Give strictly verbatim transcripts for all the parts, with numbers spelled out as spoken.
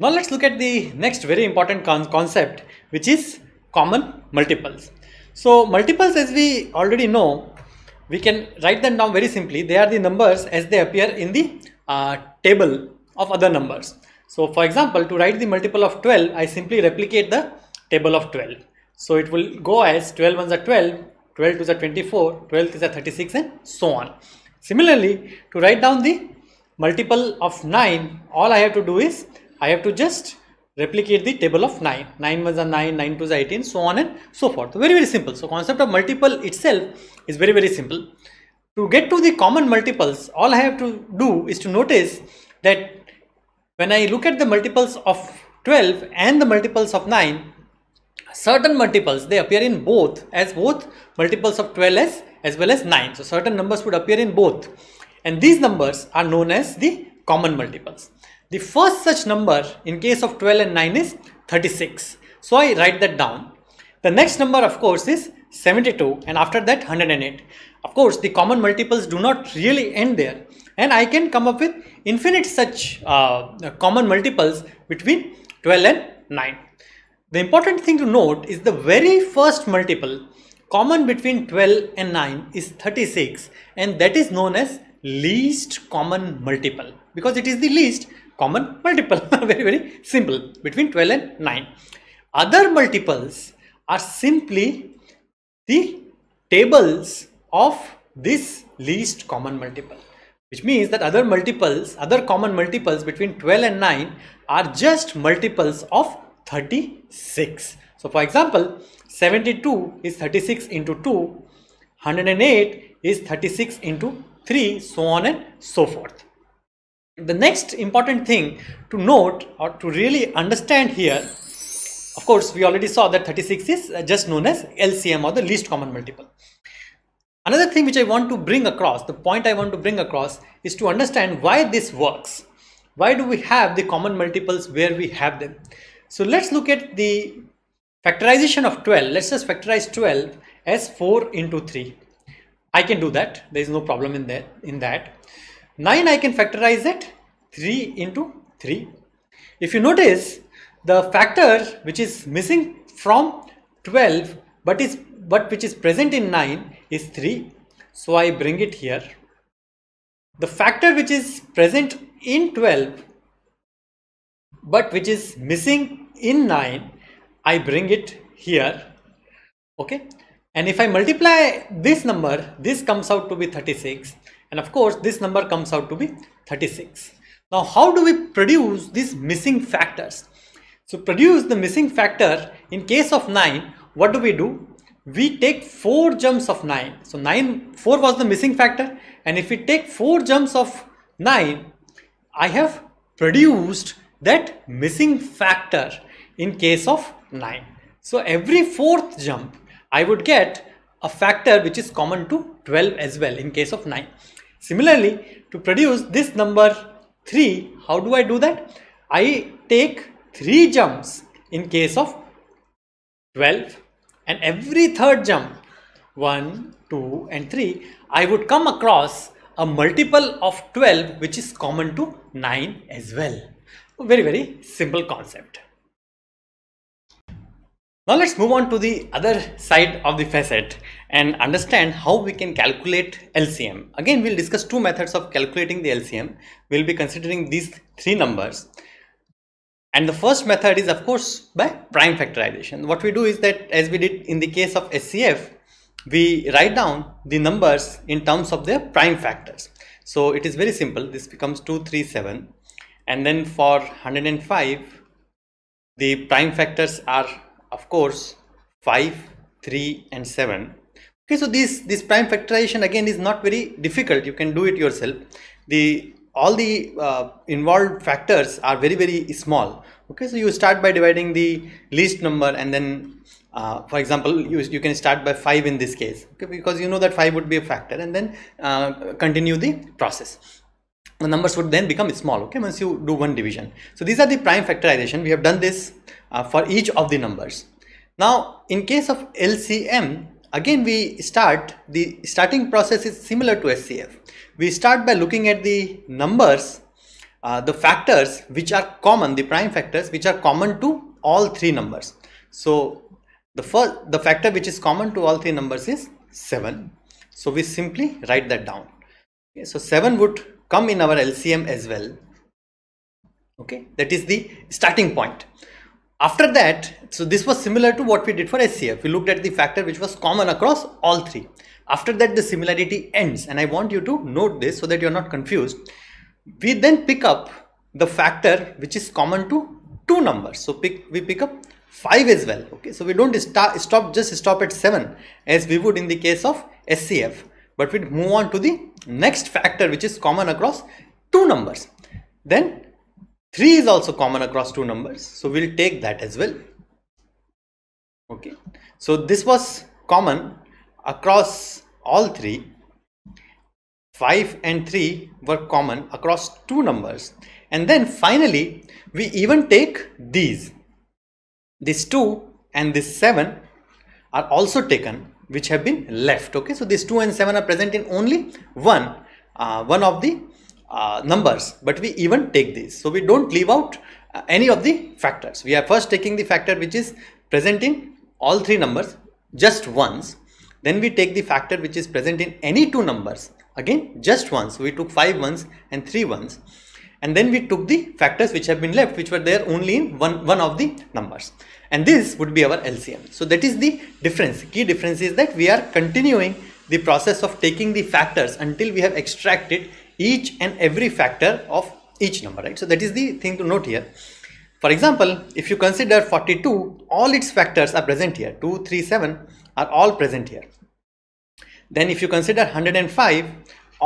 Now let's look at the next very important con concept, which is common multiples. So multiples, as we already know, we can write them down very simply. They are the numbers as they appear in the uh, table of other numbers. So for example, to write the multiple of twelve, I simply replicate the table of twelve. So it will go as twelve ones are twelve, twelve twos are twenty-four, twelve threes are thirty-six, and so on. Similarly, to write down the multiple of nine, all I have to do is I have to just replicate the table of nine. nine ones are nine, nine twos are eighteen, so on and so forth. Very, very simple. So concept of multiple itself is very, very simple. To get to the common multiples, all I have to do is to notice that when I look at the multiples of twelve and the multiples of nine, certain multiples, they appear in both, as both multiples of twelve as, as well as nine. So certain numbers would appear in both, and these numbers are known as the common multiples. The first such number in case of twelve and nine is thirty-six. So I write that down. The next number, of course, is seventy-two, and after that one hundred eight. Of course, the common multiples do not really end there, and I can come up with infinite such uh, common multiples between twelve and nine. The important thing to note is the very first multiple common between twelve and nine is thirty-six, and that is known as least common multiple, because it is the least common multiple. Very, very simple, between twelve and nine. Other multiples are simply the tables of this least common multiple, which means that other multiples, other common multiples between twelve and nine are just multiples of thirty-six. So for example, seventy-two is thirty-six into two, one hundred eight is thirty-six into three, so on and so forth. The next important thing to note or to really understand here, of course, we already saw that thirty-six is just known as L C M, or the least common multiple. Another thing which I want to bring across, the point I want to bring across, is to understand why this works. Why do we have the common multiples where we have them? So let's look at the factorization of twelve. Let's just factorize twelve as four into three. I can do that. There is no problem in there in that. nine I can factorize at three into three. If you notice, the factor which is missing from twelve but is but which is present in nine is three. So I bring it here. The factor which is present in twelve but which is missing in nine, I bring it here. Okay. And if I multiply this number, this comes out to be thirty-six. And of course, this number comes out to be thirty-six. Now, how do we produce these missing factors? So, produce the missing factor in case of nine, what do we do? We take four jumps of nine. So, nine, four was the missing factor. And if we take four jumps of nine, I have produced that missing factor in case of nine. So, every fourth jump, I would get a factor which is common to twelve as well in case of nine. Similarly, to produce this number three, how do I do that? I take three jumps in case of twelve, and every third jump, one, two and three, I would come across a multiple of twelve which is common to nine as well. Very, very simple concept. Now let's move on to the other side of the facet and understand how we can calculate L C M. Again, we'll discuss two methods of calculating the L C M. We'll be considering these three numbers. And the first method is, of course, by prime factorization. What we do is that, as we did in the case of H C F, we write down the numbers in terms of their prime factors. So it is very simple. This becomes two, three, seven. And then for one hundred five, the prime factors are, of course, five, three and seven. Okay, so this this prime factorization again is not very difficult. You can do it yourself. The all the uh, involved factors are very, very small. Okay, so you start by dividing the least number, and then uh, for example, you, you can start by five in this case, okay, because you know that five would be a factor, and then uh, continue the process. The numbers would then become small, okay, once you do one division. So these are the prime factorization. We have done this uh, for each of the numbers. Now, in case of L C M, again we start, the starting process is similar to H C F. We start by looking at the numbers uh, the factors which are common, the prime factors which are common to all three numbers. So the first, the factor which is common to all three numbers is seven. So we simply write that down. Okay, so seven would come in our L C M as well. Okay, that is the starting point. After that, so this was similar to what we did for H C F. We looked at the factor which was common across all three. After that, the similarity ends, and I want you to note this so that you're not confused. We then pick up the factor which is common to two numbers. So pick, we pick up five as well. Okay, so we don't start, stop, just stop at seven as we would in the case of H C F, but we move on to the next factor which is common across two numbers. Then three is also common across two numbers, so we'll take that as well. Okay, so this was common across all three. Five and three were common across two numbers, and then finally we even take these. This two and this seven are also taken, which have been left. Okay, so these two and seven are present in only one uh, one of the Uh, numbers, but we even take these. So we don't leave out uh, any of the factors. We are first taking the factor which is present in all three numbers just once, then we take the factor which is present in any two numbers again just once. So we took five ones and three ones, and then we took the factors which have been left, which were there only in one one of the numbers, and this would be our L C M. So that is the difference. Key difference is that we are continuing the process of taking the factors until we have extracted each and every factor of each number, right? So that is the thing to note here. For example, if you consider forty-two, all its factors are present here. two, three, seven are all present here. Then if you consider one hundred five,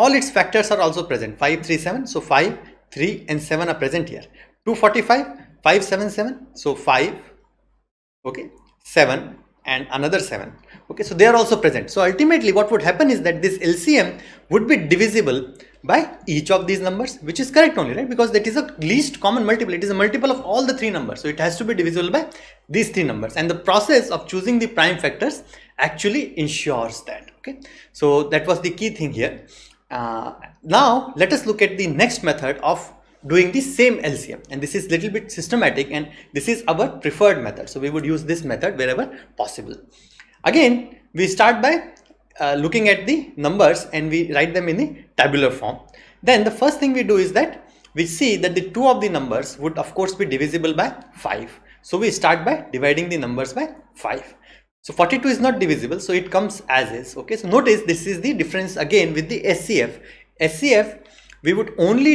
all its factors are also present. five, three, seven, so five, three and seven are present here. two forty-five, five, seven, seven, so five, okay, seven and another seven. Okay, so they are also present. So ultimately what would happen is that this L C M would be divisible by each of these numbers, which is correct only, right? Because that is a least common multiple. It is a multiple of all the three numbers, so it has to be divisible by these three numbers, and the process of choosing the prime factors actually ensures that. Okay, so that was the key thing here. Uh, now let us look at the next method of doing the same L C M, and this is little bit systematic, and this is our preferred method, so we would use this method wherever possible. Again, we start by Uh, looking at the numbers, and we write them in the tabular form. Then the first thing we do is that we see that the two of the numbers would of course be divisible by five. So we start by dividing the numbers by five. So forty-two is not divisible, so it comes as is. Okay, so notice this is the difference again with the H C F. H C F, we would only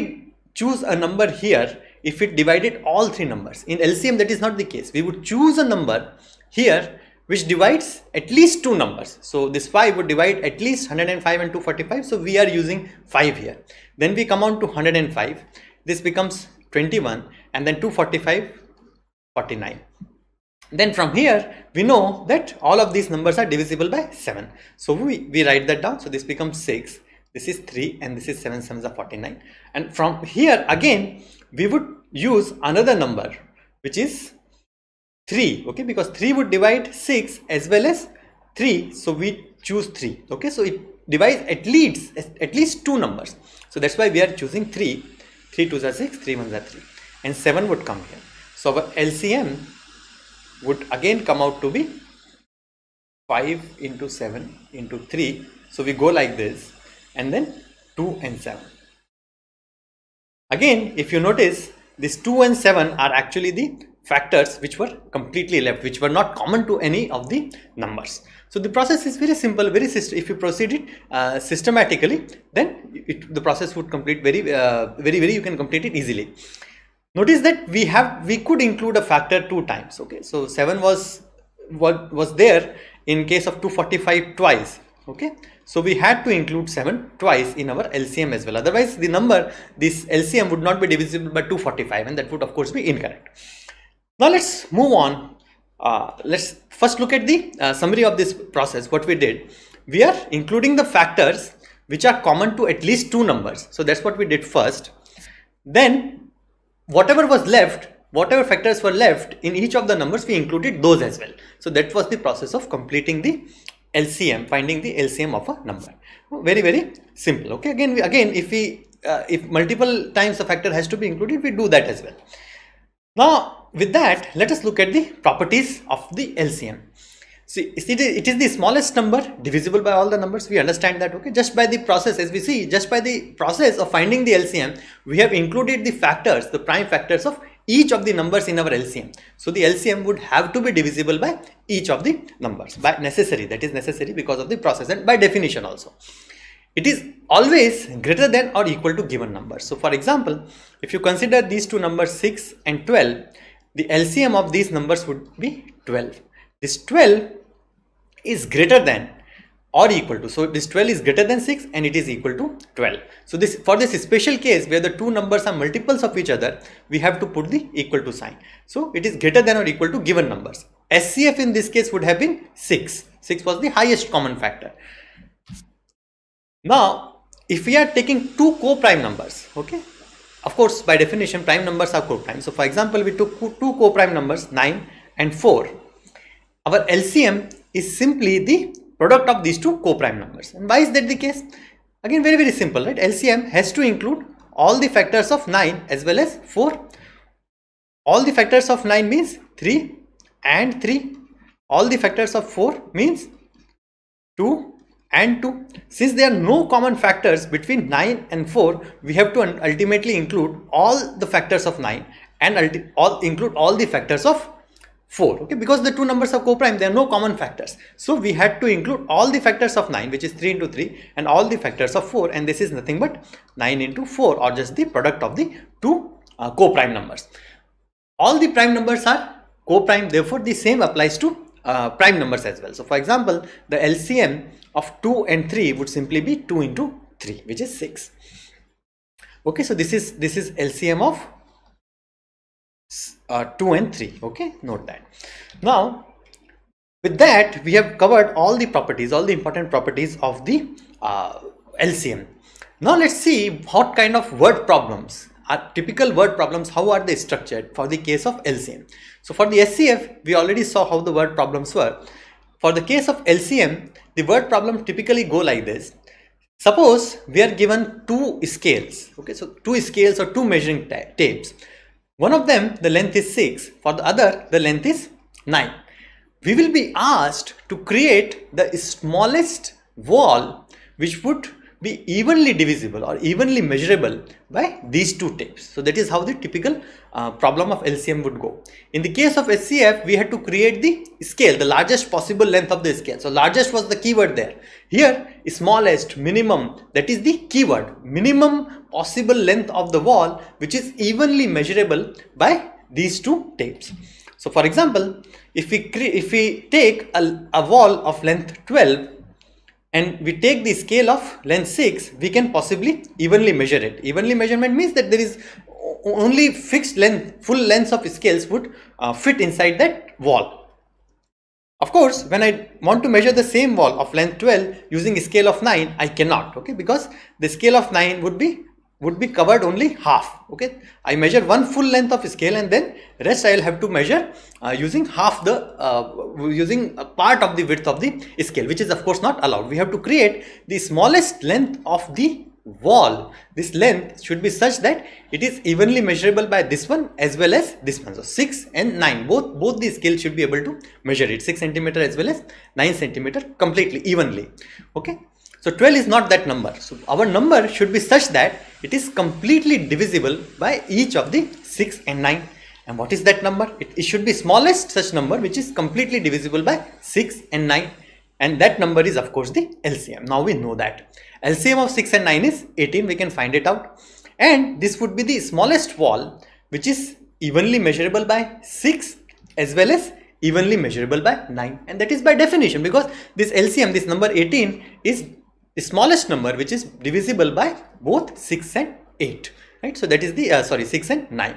choose a number here if it divided all three numbers. In L C M, that is not the case. We would choose a number here which divides at least two numbers. So this five would divide at least one hundred five and two forty-five, so we are using five here. Then we come on to one hundred five, this becomes twenty-one, and then two forty-five, forty-nine. Then from here we know that all of these numbers are divisible by seven, so we, we write that down. So this becomes six, this is three, and this is seven, sevens are forty-nine. And from here again we would use another number which is three, okay, because three would divide six as well as three, so we choose three. Okay, so it divides at least at least two numbers, so that's why we are choosing three. Three twos are six, three ones are three, and seven would come here. So our L C M would again come out to be five into seven into three, so we go like this, and then two and seven. Again, if you notice, these two and seven are actually the factors which were completely left, which were not common to any of the numbers. So the process is very simple, very system. If you proceed it uh, systematically, then it, the process would complete very, uh, very, very. You can complete it easily. Notice that we have we could include a factor two times. Okay, so seven was what was there in case of two forty-five twice. Okay, so we had to include seven twice in our L C M as well. Otherwise, the number this L C M would not be divisible by two forty-five, and that would of course be incorrect. Now let's move on. Uh, let's first look at the uh, summary of this process. What we did, we are including the factors which are common to at least two numbers. So that's what we did first. Then whatever was left, whatever factors were left in each of the numbers, we included those as well. So that was the process of completing the L C M, finding the L C M of a number. Very, very simple. Okay, again, we, again, if we uh, if multiple times a factor has to be included, we do that as well. Now with that, let us look at the properties of the L C M. See, it is the smallest number divisible by all the numbers. We understand that, okay, just by the process, as we see, just by the process of finding the L C M, we have included the factors, the prime factors of each of the numbers in our L C M. So the L C M would have to be divisible by each of the numbers, by necessary, that is necessary because of the process, and by definition also. It is always greater than or equal to given numbers. So for example, if you consider these two numbers six and twelve, the L C M of these numbers would be twelve. This twelve is greater than or equal to, so this twelve is greater than six and it is equal to twelve. So this, for this special case where the two numbers are multiples of each other, we have to put the equal to sign. So it is greater than or equal to given numbers. H C F in this case would have been six. six was the highest common factor. Now if we are taking two co-prime numbers, okay, of course by definition prime numbers are co-prime. So for example, we took two co-prime numbers nine and four. Our L C M is simply the product of these two co-prime numbers. And why is that the case? Again, very very simple, right? L C M has to include all the factors of nine as well as four. All the factors of nine means three and three. All the factors of four means two and two. Since there are no common factors between nine and four, we have to ultimately include all the factors of nine and all include all the factors of four, okay, because the two numbers are co-prime, there are no common factors. So we had to include all the factors of nine, which is three into three, and all the factors of four, and this is nothing but nine into four, or just the product of the two uh, co-prime numbers. All the prime numbers are co-prime, therefore the same applies to uh, prime numbers as well. So for example, the L C M of two and three would simply be two into three, which is six. Okay, so this is this is L C M of Uh, two and three, okay, note that. Now with that, we have covered all the properties, all the important properties of the uh, L C M. Now let's see what kind of word problems are typical word problems, how are they structured for the case of L C M. So for the H C F, we already saw how the word problems were. For the case of L C M, the word problems typically go like this. Suppose we are given two scales, okay, so two scales or two measuring tapes. One of them, the length is six, for the other, the length is nine. We will be asked to create the smallest wall which would be evenly divisible or evenly measurable by these two tapes. So that is how the typical uh, problem of L C M would go. In the case of H C F, we had to create the scale, the largest possible length of the scale. So largest was the keyword there. Here, smallest, minimum, that is the keyword, minimum possible length of the wall which is evenly measurable by these two tapes. So for example, if we if we take a, a wall of length twelve and we take the scale of length six, we can possibly evenly measure it. Evenly measurement means that there is only fixed length, full lengths of scales would uh, fit inside that wall. Of course, when I want to measure the same wall of length twelve using a scale of nine, I cannot, okay, because the scale of nine would be would be covered only half, okay. I measure one full length of scale and then rest I will have to measure uh, using half the uh, using a part of the width of the scale, which is of course not allowed. We have to create the smallest length of the wall. This length should be such that it is evenly measurable by this one as well as this one. So six and nine, both both the scales should be able to measure it, six centimeter as well as nine centimeter, completely evenly, okay. So twelve is not that number. So our number should be such that it is completely divisible by each of the six and nine. And what is that number? It, it should be smallest such number which is completely divisible by six and nine. And that number is of course the L C M. Now we know that. L C M of six and nine is eighteen. We can find it out. And this would be the smallest wall which is evenly measurable by six as well as evenly measurable by nine. And that is by definition, because this L C M, this number eighteen, is the smallest number which is divisible by both six and eight, right? So that is the uh, sorry six and nine.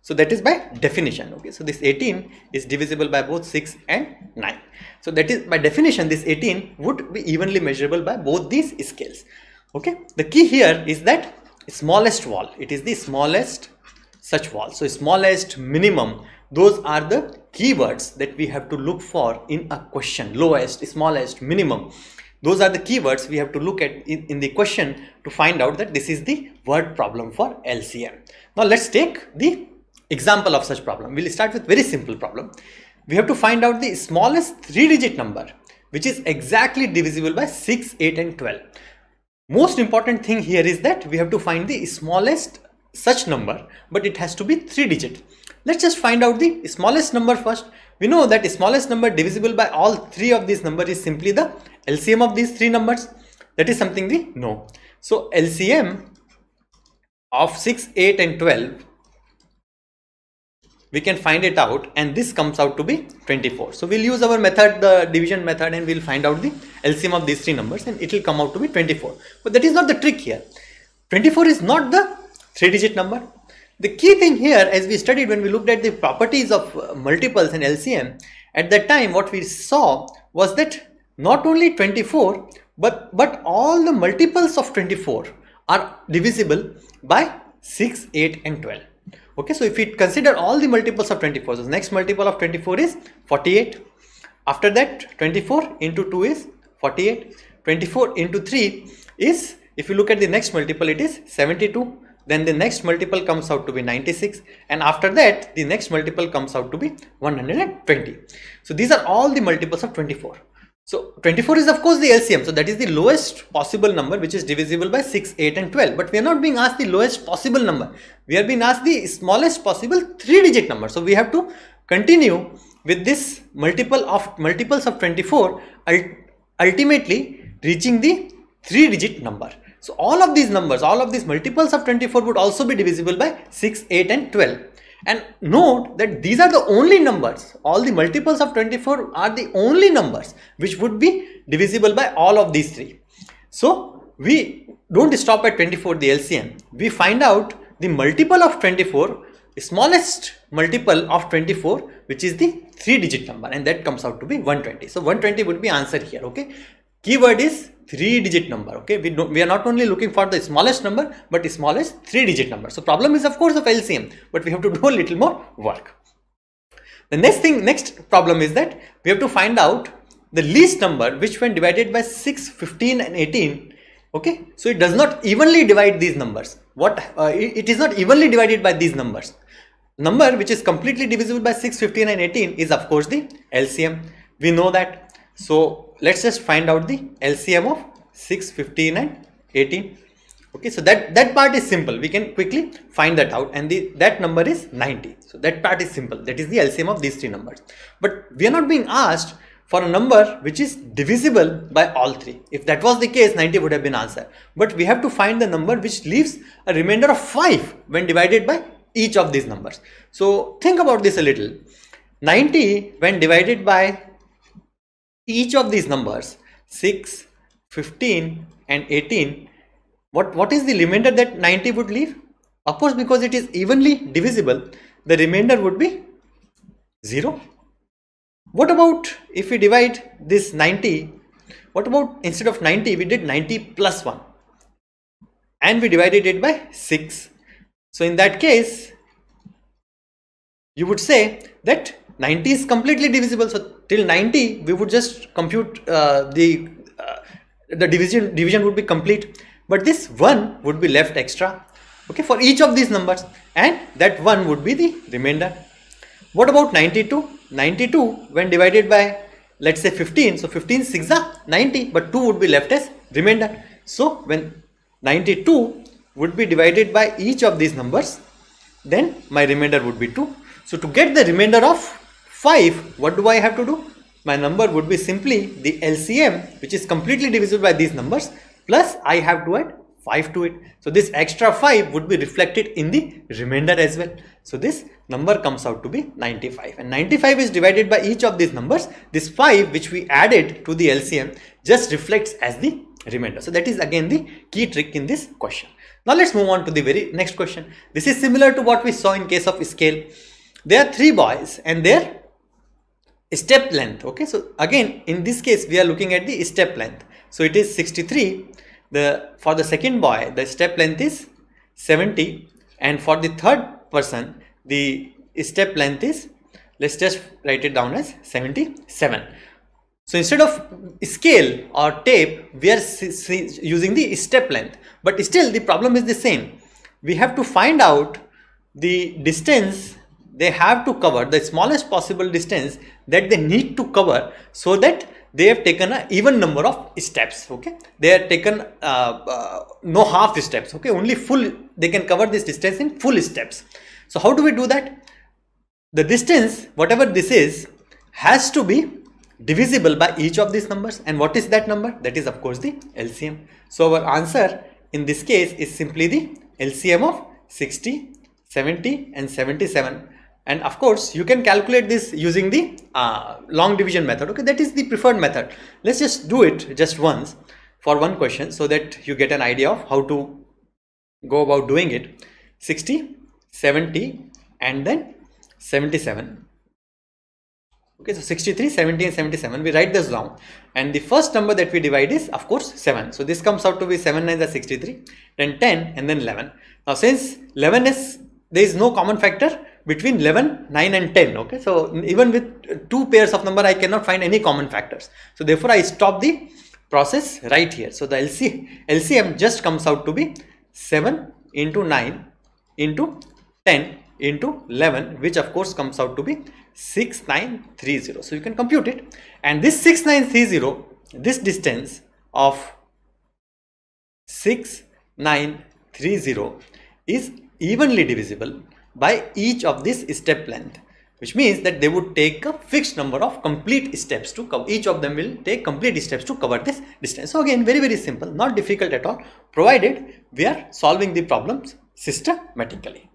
So that is by definition, okay. So this eighteen is divisible by both six and nine. So that is by definition, this eighteen would be evenly measurable by both these scales, okay. The key here is that smallest wall, it is the smallest such wall. So smallest, minimum, those are the keywords that we have to look for in a question. Lowest, smallest, minimum. Those are the keywords we have to look at in, in the question to find out that this is the word problem for L C M. Now let's take the example of such problem. We'll start with very simple problem. We have to find out the smallest three digit number which is exactly divisible by six, eight and twelve. Most important thing here is that we have to find the smallest such number, but it has to be three digit. Let's just find out the smallest number first. We know that the smallest number divisible by all three of these numbers is simply the L C M of these three numbers. That is something we know. So L C M of six, eight and twelve, we can find it out, and this comes out to be twenty-four. So we'll use our method, the division method, and we'll find out the L C M of these three numbers, and it will come out to be twenty-four. But that is not the trick here. twenty-four is not the three digit number. The key thing here, as we studied when we looked at the properties of multiples and L C M, at that time what we saw was that not only twenty-four, but, but all the multiples of twenty-four are divisible by six, eight and twelve. Okay, so if we consider all the multiples of twenty-four, so the next multiple of twenty-four is forty-eight. After that, twenty-four into two is forty-eight. twenty-four into three is, if you look at the next multiple, it is seventy-two. Then the next multiple comes out to be ninety-six, and after that the next multiple comes out to be one hundred twenty. So these are all the multiples of twenty-four. So twenty-four is of course the L C M, so that is the lowest possible number which is divisible by six, eight and twelve. But we are not being asked the lowest possible number, we are being asked the smallest possible three digit number. So we have to continue with this multiple of multiples of twenty-four, ultimately reaching the three digit number. So all of these numbers, all of these multiples of twenty-four would also be divisible by six, eight and twelve. And note that these are the only numbers, all the multiples of twenty-four are the only numbers which would be divisible by all of these three. So we don't stop at twenty-four, the L C M. We find out the multiple of twenty-four, the smallest multiple of twenty-four, which is the three digit number, and that comes out to be one hundred twenty. So one hundred twenty would be answer here. Okay. Keyword is three digit number. Okay, we, don't, we are not only looking for the smallest number, but the smallest three digit number. So problem is of course of L C M, but we have to do a little more work. The next thing, next problem is that we have to find out the least number which when divided by six, fifteen and eighteen, okay, so it does not evenly divide these numbers. What uh, it, it is not evenly divided by these numbers. Number which is completely divisible by six, fifteen and eighteen is of course the L C M. We know that. So let's just find out the L C M of six, fifteen and eighteen. Okay, so that that part is simple, we can quickly find that out, and the that number is ninety. So that part is simple, that is the L C M of these three numbers. But we are not being asked for a number which is divisible by all three. If that was the case, ninety would have been answer. But we have to find the number which leaves a remainder of five when divided by each of these numbers. So think about this a little. ninety when divided by each of these numbers six, fifteen and eighteen, what what is the remainder that ninety would leave? Of course, because it is evenly divisible, the remainder would be zero. What about if we divide this ninety, what about instead of ninety we did ninety plus one and we divided it by six? So in that case you would say that ninety is completely divisible, so till ninety we would just compute uh, the uh, the division division would be complete, but this one would be left extra, okay, for each of these numbers, and that one would be the remainder. What about ninety-two? ninety-two when divided by, let's say, fifteen, so fifteen sixes are ninety, but two would be left as remainder. So when ninety-two would be divided by each of these numbers, then my remainder would be two. So to get the remainder of five, what do I have to do? My number would be simply the L C M, which is completely divisible by these numbers, plus I have to add five to it. So this extra five would be reflected in the remainder as well. So this number comes out to be ninety-five, and ninety-five is divided by each of these numbers. This five which we added to the L C M just reflects as the remainder. So that is again the key trick in this question. Now let's move on to the very next question. This is similar to what we saw in case of scale. There are three boys and their step length. Okay, so again in this case we are looking at the step length. So it is sixty-three. The for the second boy the step length is seventy, and for the third person the step length is, let's just write it down as seventy-seven. So instead of scale or tape, we are using the step length, but still the problem is the same. We have to find out the distance they have to cover, the smallest possible distance that they need to cover, so that they have taken an even number of steps. Okay, they have taken uh, uh, no half steps. Okay, only full, they can cover this distance in full steps. So how do we do that? The distance, whatever this is, has to be divisible by each of these numbers, and what is that number? That is of course the L C M. So our answer in this case is simply the L C M of sixty, seventy and seventy-seven, and of course you can calculate this using the uh, long division method. Okay, that is the preferred method. Let's just do it just once for one question so that you get an idea of how to go about doing it. sixty, seventy and then seventy-seven. Okay, so sixty-three, seventy and seventy-seven, we write this down, and the first number that we divide is of course seven. So this comes out to be seven nines are sixty-three, then ten and then eleven. Now since eleven is, there is no common factor between eleven, nine and ten. Okay, so even with two pairs of number I cannot find any common factors. So therefore I stop the process right here. So the L C M just comes out to be seven into nine into ten into eleven, which of course comes out to be six nine three zero. So you can compute it, and this six nine three zero, this distance of six nine three zero is evenly divisible by each of this step length, which means that they would take a fixed number of complete steps to cover. Each of them will take complete steps to cover this distance. So again, very very simple, not difficult at all, provided we are solving the problems systematically.